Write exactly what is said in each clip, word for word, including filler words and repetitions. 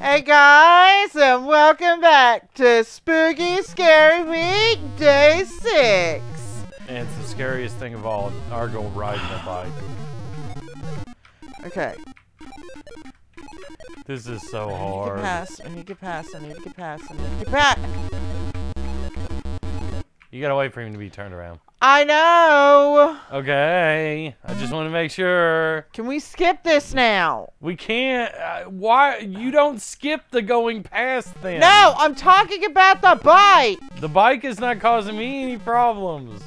Hey guys, and welcome back to Spooky Scary Week, Day six! And it's the scariest thing of all, Argo riding a bike. Okay. This is so hard. I need to get past, I need to get past, I need to get past, I need to get past! You gotta wait for him to be turned around. I know! Okay, I just want to make sure. Can we skip this now? We can't. Uh, why? You don't skip the going past thing. No, I'm talking about the bike. The bike is not causing me any problems.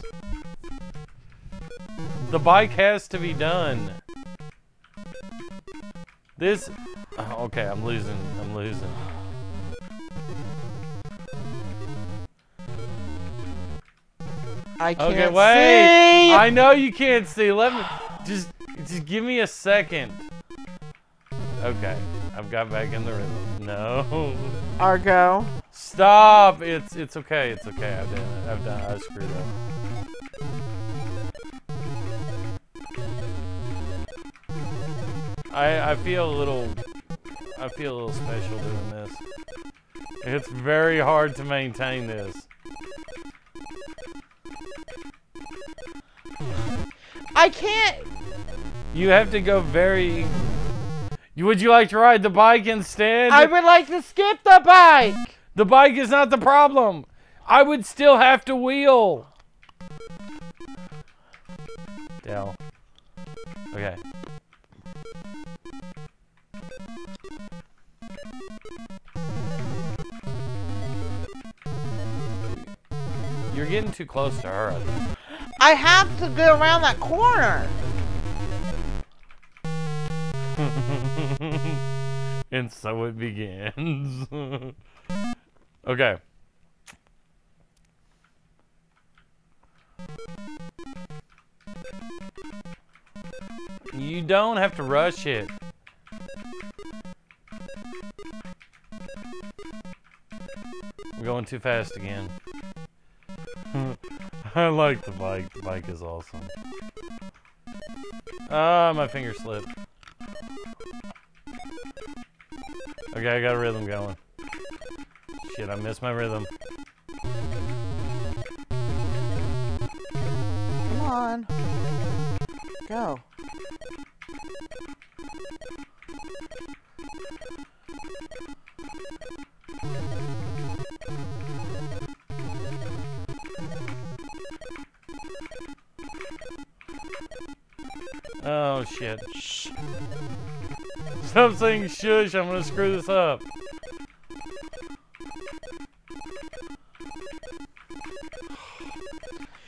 The bike has to be done. This. Oh, okay, I'm losing. I'm losing. I can't okay, wait. see. I know you can't see. Let me just just give me a second. Okay, I've got back in the rhythm. No. Argo. Stop. It's it's okay. It's okay. I've done it. I've done. It. I screwed up. I I feel a little. I feel a little special doing this. It's very hard to maintain this. I can't. You have to go very. Would you like to ride the bike instead? I would like to skip the bike. The bike is not the problem. I would still have to wheel. Del. Okay. You're getting too close to her, I think. I have to go around that corner. And so it begins. Okay. You don't have to rush it. We're going too fast again. I like the bike. The bike is awesome. Ah, my finger slipped. Okay, I got a rhythm going. Shit, I missed my rhythm. Come on. Go. Oh shit. Shh. Stop saying shush, I'm gonna screw this up.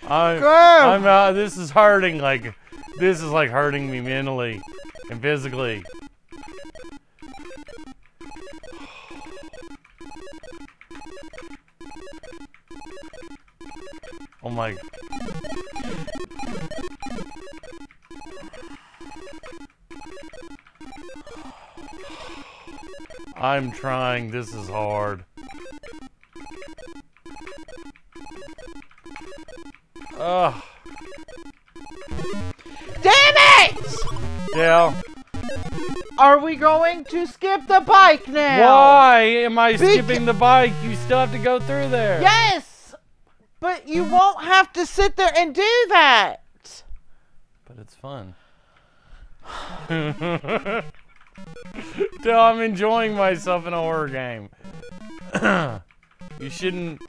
I'm, I'm uh, this is hurting, like, this is like hurting me mentally and physically. Oh my. I'm trying, this is hard. Ugh. Damn it! Yeah. Are we going to skip the bike now? Why am I Be skipping the bike? You still have to go through there. Yes! But you won't have to sit there and do that. But it's fun. Till I'm enjoying myself in a horror game. You shouldn't.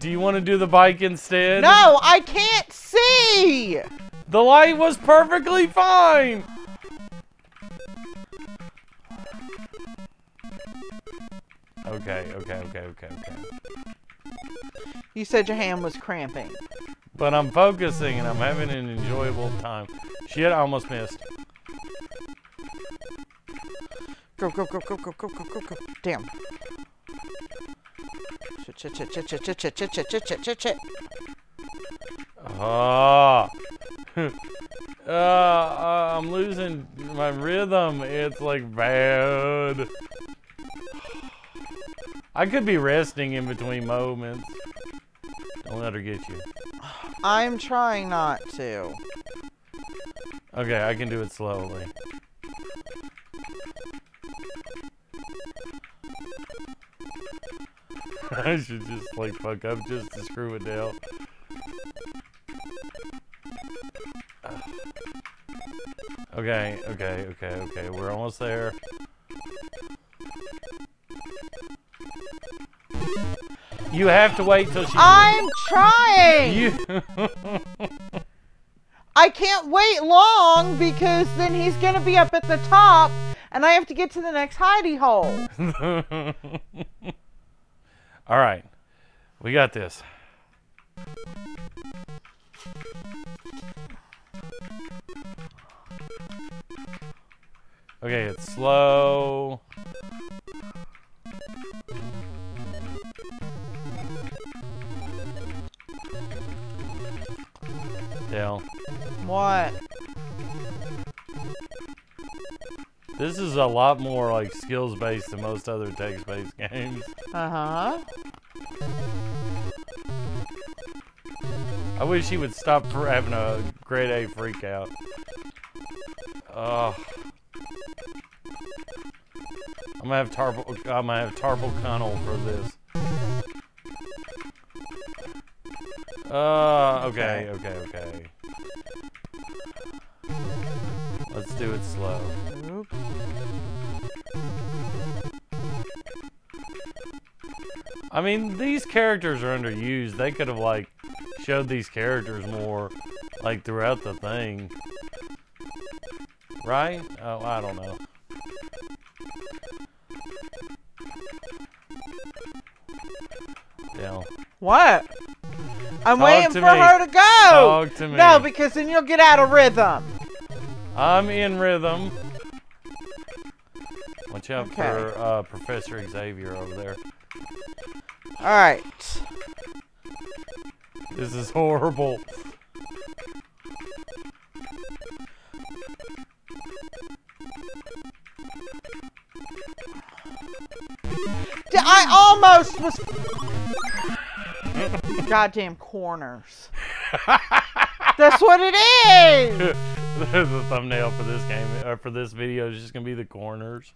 Do you want to do the bike instead? No, I can't see. The light was perfectly fine. Okay, okay, okay, okay, okay. You said your hand was cramping. But I'm focusing and I'm having an enjoyable time. Shit, I almost missed. Go, go, go, go, go, go, go, go, go. Damn. Shit, shit, shit, shit, shit, shit, shit, shit, shit, shit, shit, shit. Ah. uh, uh, I'm losing my rhythm. It's like bad. I could be resting in between moments. Don't let her get you. I'm trying not to. Okay, I can do it slowly. I should just, like, fuck up just to screw with Del. Okay, okay, okay, okay. We're almost there. You have to wait till she... I'm trying! You... I can't wait long because then he's going to be up at the top and I have to get to the next hidey hole. All right. We got this. Okay, it's slow. Del. What? This is a lot more like skills based than most other text based games. Uh-huh. I wish he would stop for having a grade A freak out. Oh. I'm gonna have Tarble I'm gonna have Tarble Connell for this. Uh, okay, okay, okay. Let's do it slow. Oops. I mean, these characters are underused. They could have, like, showed these characters more, like, throughout the thing. Right? Oh, I don't know. Del. What? I'm Talk waiting for me. her to go. Talk to me. No, because then you'll get out of rhythm. I'm in rhythm. Watch out okay. for uh, Professor Xavier over there. All right. This is horrible. I almost was. Goddamn corners. That's what it is. There's a thumbnail for this game or for this video is just gonna be the corners.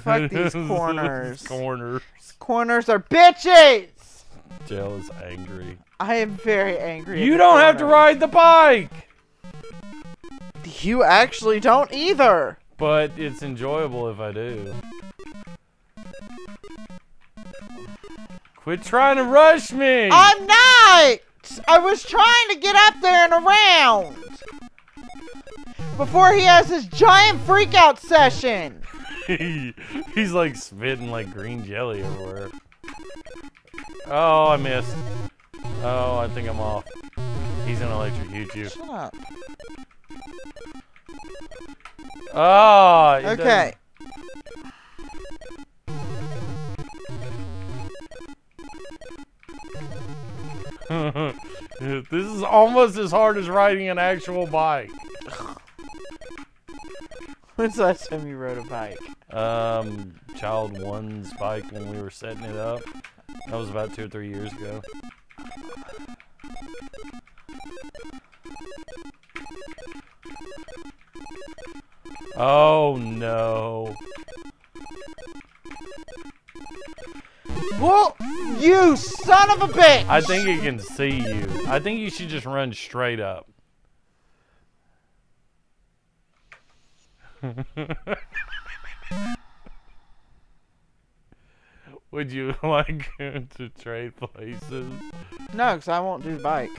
Fuck these corners. corners. Corners are bitches. Del is angry. I am very angry. You don't corners. have to ride the bike. You actually don't either. But it's enjoyable if I do. Quit trying to rush me! I'm not! I was trying to get up there and around! Before he has his giant freakout session! he, he's like spitting like green jelly everywhere. Oh, I missed. Oh, I think I'm off. He's gonna electrocute you. Shut up. Oh, it Okay. doesn't... This is almost as hard as riding an actual bike. When's the last time you rode a bike? Um, Child One's bike when we were setting it up. That was about two or three years ago. Oh no. Well, you son of a bitch! I think he can see you. I think you should just run straight up. Would you like to trade places? No, because I won't do the bike.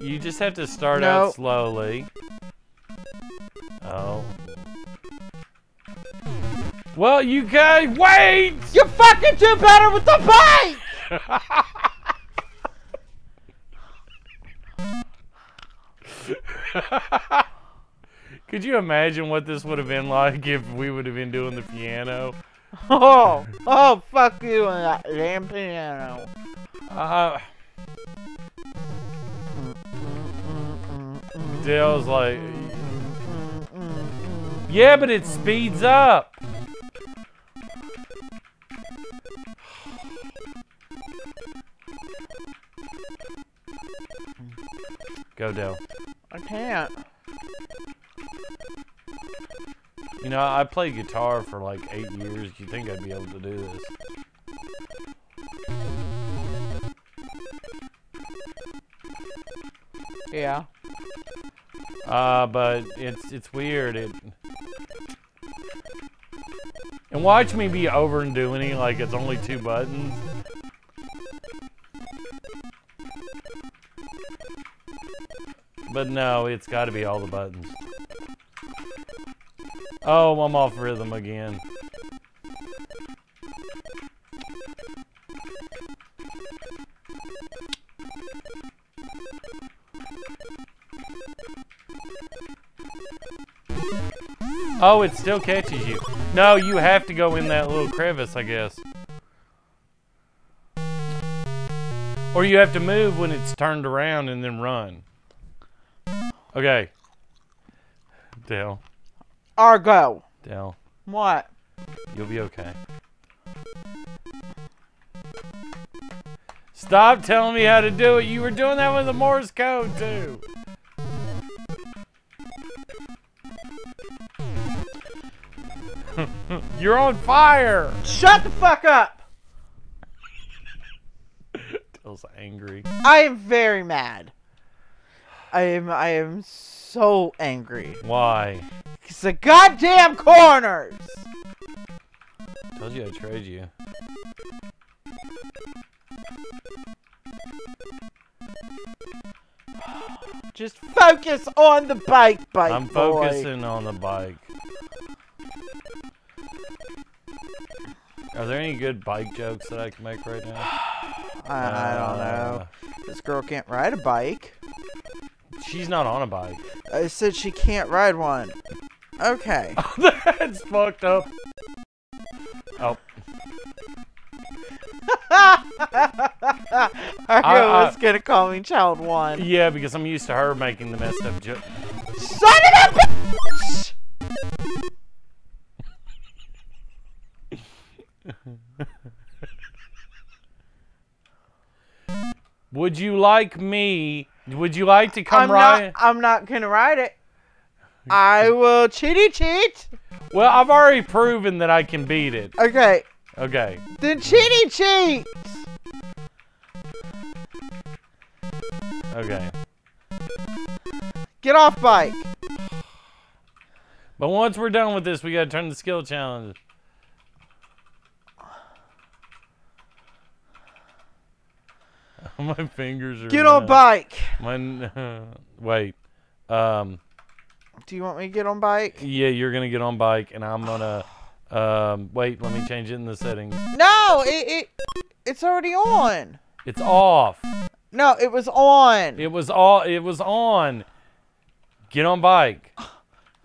You just have to start nope. out slowly. Oh. Well, you guys, wait! You fucking do better with the bike! Could you imagine what this would have been like if we would have been doing the piano? Oh, oh, fuck you and that damn piano. Uh, Del's like, yeah, but it speeds up. Go, Del. I can't. You know, I played guitar for like eight years. You'd think I'd be able to do this. Yeah. Uh, but it's it's weird. It and watch me be overdoing it like it's only two buttons. But no, it's got to be all the buttons. Oh, I'm off rhythm again. Oh, it still catches you. No, you have to go in that little crevice, I guess. Or you have to move when it's turned around and then run. Okay. Del. Argo. Del. What? You'll be okay. Stop telling me how to do it. You were doing that with the Morse code too. You're on fire. Shut the fuck up. Del's angry. I am very mad. I am I am so angry. Why? It's the goddamn corners! Told you I'd trade you. Just focus on the bike, bike I'm boy. Focusing on the bike. Are there any good bike jokes that I can make right now? I don't know. This girl can't ride a bike. She's not on a bike. I said she can't ride one. Okay. That's fucked up. Oh. Argo was gonna call me Child One. Yeah, because I'm used to her making the messed up joke. Son of a bitch! Would you like me? Would you like to come I'm ride? Not, I'm not gonna ride it. I will cheaty cheat. Well, I've already proven that I can beat it. Okay. Okay. Then cheaty cheat. Okay. Get off bike. But once we're done with this, we gotta turn the skill challenge. My fingers are. Get on uh, bike. My uh, wait. Um, Do you want me to get on bike? Yeah, you're gonna get on bike, and I'm gonna. um, wait, let me change it in the settings. No, it it it's already on. It's off. No, it was on. It was all. It was on. Get on bike.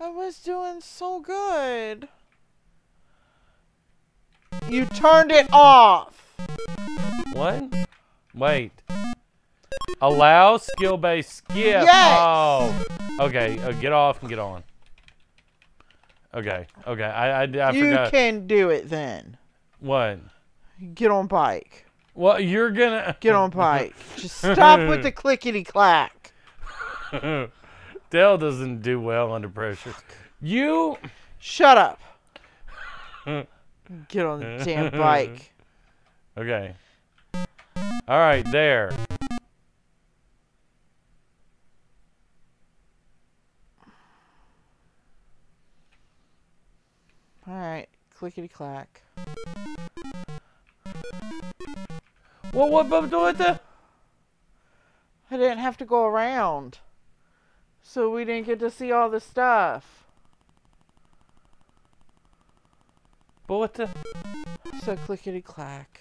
I was doing so good. You turned it off. What? Wait. Allow skill-based skip. Yes! Oh. Okay. Uh, get off and get on. Okay. Okay. I, I, I you forgot. You can do it then. What? Get on bike. Well, you're gonna... Get on bike. Just stop with the clickety-clack. Del doesn't do well under pressure. You... Shut up. Get on the damn bike. Okay. All right, there. All right, clickety clack. What? What? What? What the? I didn't have to go around, so we didn't get to see all the stuff. But what the? So clickety clack.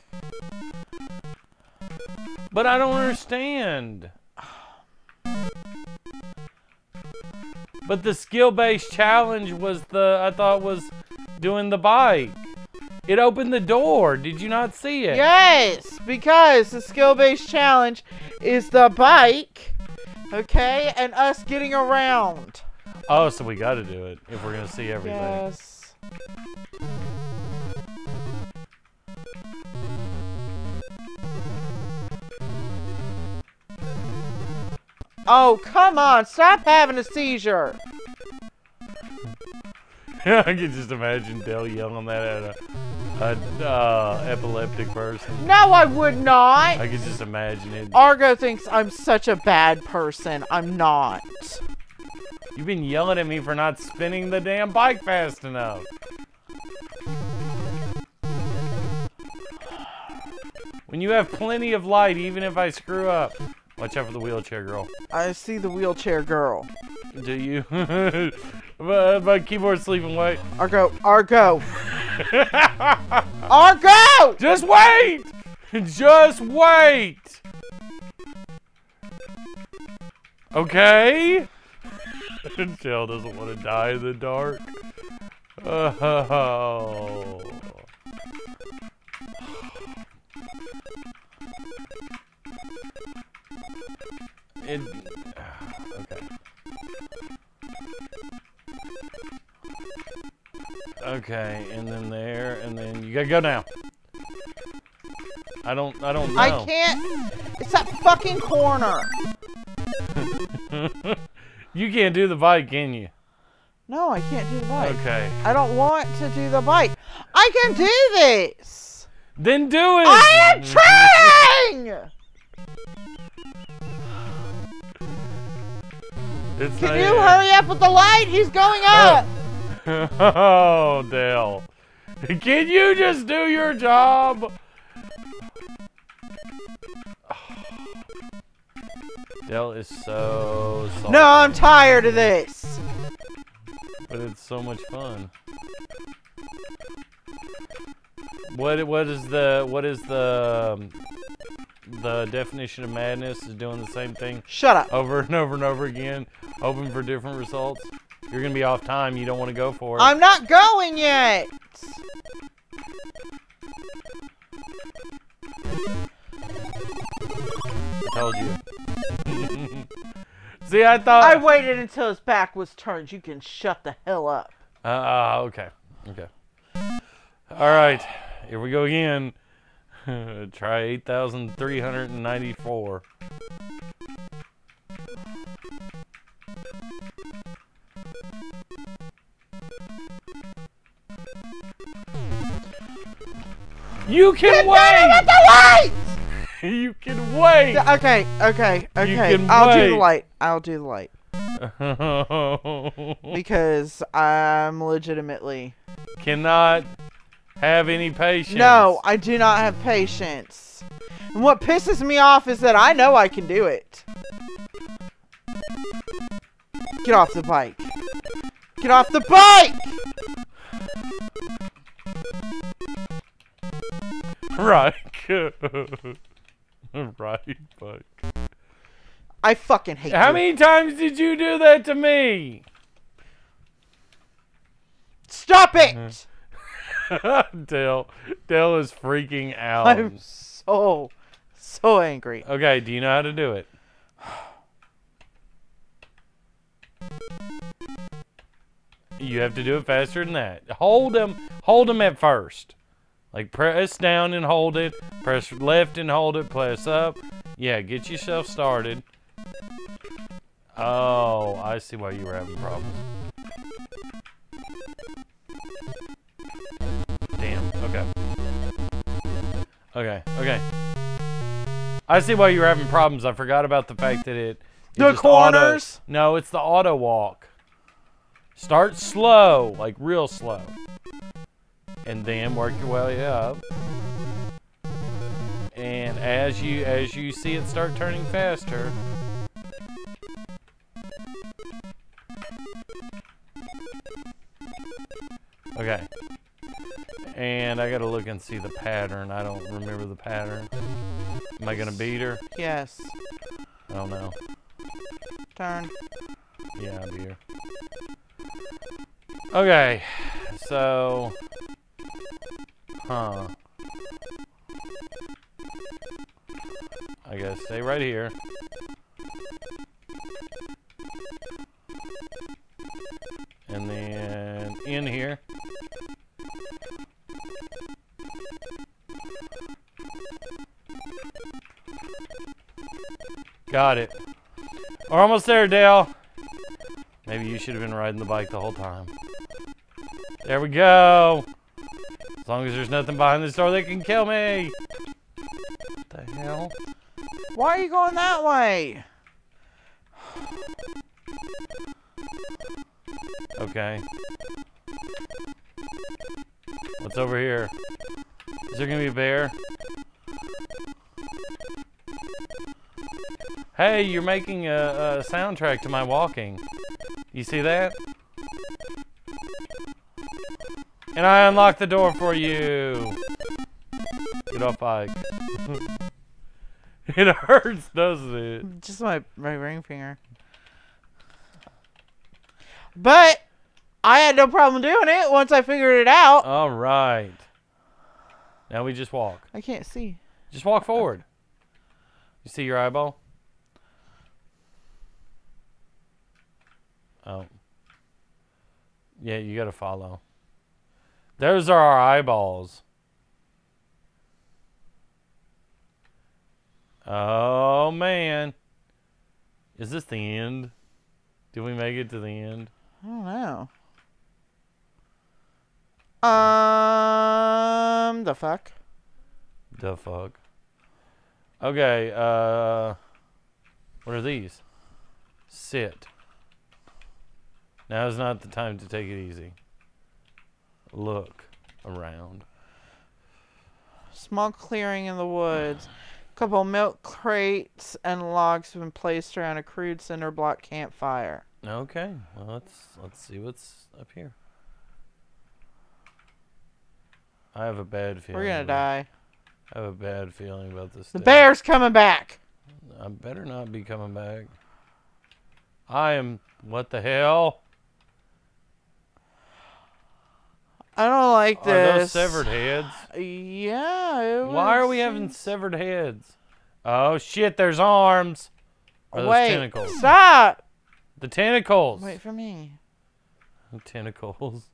But I don't understand. But the skill-based challenge was the, I thought was doing the bike. It opened the door. Did you not see it? Yes, because the skill-based challenge is the bike, okay, and us getting around. Oh, so we got to do it if we're going to see everything. Yes. Oh, come on! Stop having a seizure! I can just imagine Del yelling that at a, a uh, epileptic person. No, I would not! I can just imagine it. Argo thinks I'm such a bad person. I'm not. You've been yelling at me for not spinning the damn bike fast enough. When you have plenty of light, even if I screw up. Watch out for the wheelchair girl. I see the wheelchair girl. Do you? My, my keyboard's sleeping, wait. Argo, Argo. Argo! Just wait! Just wait! Okay? Del doesn't want to die in the dark. Oh. It, okay. Okay, and then there, and then you gotta go now. I don't, I don't know. I can't. It's that fucking corner. You can't do the bike, can you? No, I can't do the bike. Okay. I don't want to do the bike. I can do this. Then do it. I am trying. It's Can you it. hurry up with the light? He's going up! Oh, Del. Can you just do your job? Del is so salty. No, I'm tired of this! But it's so much fun. What what is the what is the the definition of madness? Is doing the same thing. Shut up. Over and over and over again, hoping for different results. You're gonna be off time. You don't want to go for it. I'm not going yet. Told you. See, I thought I waited until his back was turned. You can shut the hell up. Uh, uh okay, okay. All right, here we go again. Try eight thousand three hundred ninety-four. You can wait! At the light! You can wait! Okay, okay, okay. You can I'll wait. do the light. I'll do the light. Because I'm legitimately... Cannot... have any patience. No, I do not have patience. And what pisses me off is that I know I can do it. Get off the bike. Get off the bike! Right. Right bike. I fucking hate you. How many times did you do that to me? Stop it! Mm-hmm. Del, Del is freaking out. I'm so, so angry. Okay, do you know how to do it? You have to do it faster than that. Hold them, hold them at first. Like press down and hold it. Press left and hold it. Press up. Yeah, get yourself started. Oh, I see why you were having problems. Okay. Okay. Okay. I see why you were having problems. I forgot about the fact that it... it the corners? Auto, no, it's the auto walk. Start slow. Like, real slow. And then work your way up. And as you, as you see it start turning faster... Okay. And I gotta look and see the pattern. I don't remember the pattern. Am I gonna beat her? Yes. I don't know. Turn. Yeah, I beat her. Okay. So. Huh. I gotta stay right here. And then in here. Got it. We're almost there, Dale. Maybe you should have been riding the bike the whole time. There we go. As long as there's nothing behind this door that can kill me. What the hell? Why are you going that way? Okay. What's over here? Is there gonna be a bear? Hey, you're making a, a soundtrack to my walking. You see that? And I unlocked the door for you. Get off, Ike. It hurts, doesn't it? Just my, my ring finger. But I had no problem doing it once I figured it out. All right. Now we just walk. I can't see. Just walk forward. You see your eyeball? Oh. Yeah, you gotta follow. Those are our eyeballs. Oh, man. Is this the end? Did we make it to the end? I don't know. Um, the fuck? The fuck? Okay, uh... what are these? Sit. Now's not the time to take it easy. Look around. Small clearing in the woods. A couple milk crates and logs have been placed around a crude cinder block campfire. Okay, well, let's let's see what's up here. I have a bad feeling. We're gonna die. I have a bad feeling about this. The day. Bear's coming back. I better not be coming back. I am. What the hell? I don't like this. Are those severed heads? Yeah. Why are we having severed heads? Oh shit! There's arms. Are those tentacles? Stop. The tentacles. Wait for me. Tentacles.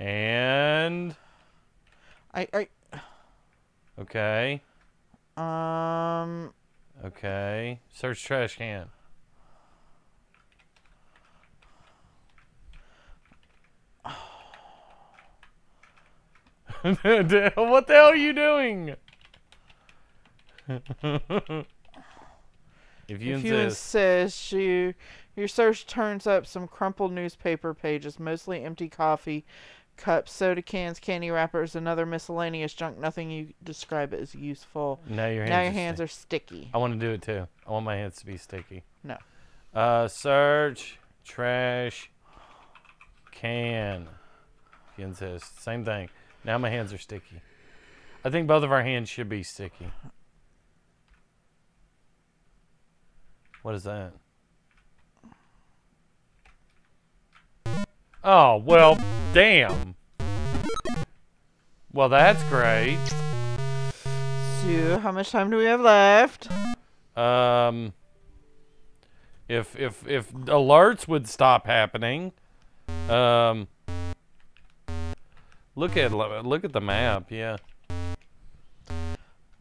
And. I. I. Okay. Um. Okay. Search trash can. What the hell are you doing? If you if insist, you insist you, your search turns up some crumpled newspaper pages, mostly empty coffee cups, soda cans, candy wrappers, and other miscellaneous junk. Nothing you describe as useful. Now your hands, now your are, hands are sticky. I want to do it too. I want my hands to be sticky. No. Uh, search trash can. If you insist, same thing. Now my hands are sticky. I think both of our hands should be sticky. What is that? Oh, well, damn. Well, that's great. So, how much time do we have left? Um, if, if, if alerts would stop happening, um... Look at look at the map, yeah.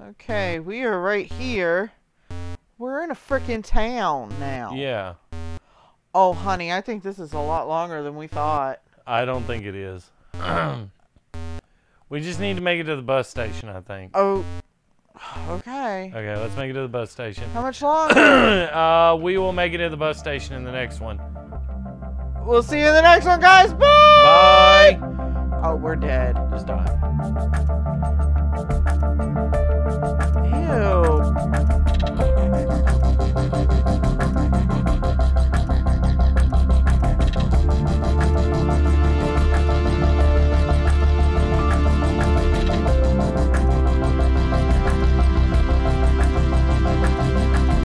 Okay, we are right here. We're in a freaking town now. Yeah. Oh, honey, I think this is a lot longer than we thought. I don't think it is. We just need to make it to the bus station, I think. Oh, okay. Okay, let's make it to the bus station. How much longer? uh, we will make it to the bus station in the next one. We'll see you in the next one, guys. Bye! Bye! Oh, we're dead. Just die.